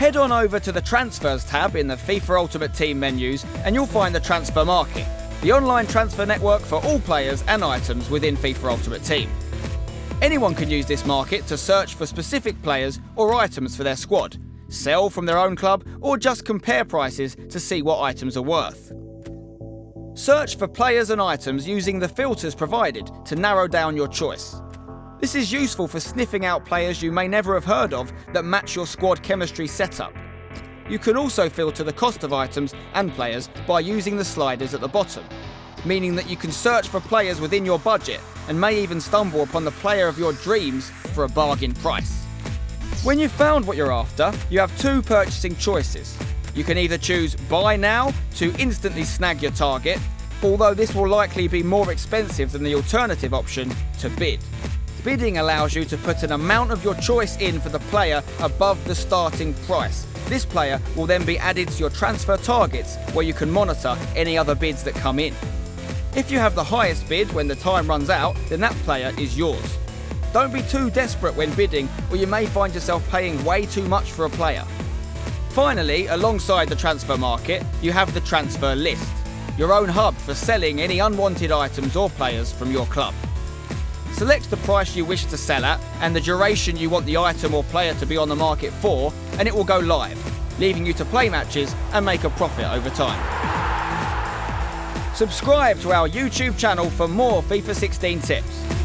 Head on over to the Transfers tab in the FIFA Ultimate Team menus and you'll find the Transfer Market, the online transfer network for all players and items within FIFA Ultimate Team. Anyone can use this market to search for specific players or items for their squad, sell from their own club, or just compare prices to see what items are worth. Search for players and items using the filters provided to narrow down your choice. This is useful for sniffing out players you may never have heard of that match your squad chemistry setup. You can also filter the cost of items and players by using the sliders at the bottom, meaning that you can search for players within your budget and may even stumble upon the player of your dreams for a bargain price. When you've found what you're after, you have two purchasing choices. You can either choose Buy Now to instantly snag your target, although this will likely be more expensive than the alternative option to Bid. Bidding allows you to put an amount of your choice in for the player above the starting price. This player will then be added to your transfer targets, where you can monitor any other bids that come in. If you have the highest bid when the time runs out, then that player is yours. Don't be too desperate when bidding, or you may find yourself paying way too much for a player. Finally, alongside the transfer market, you have the transfer list, your own hub for selling any unwanted items or players from your club. Select the price you wish to sell at and the duration you want the item or player to be on the market for, and it will go live, leaving you to play matches and make a profit over time. Subscribe to our YouTube channel for more FIFA 16 tips.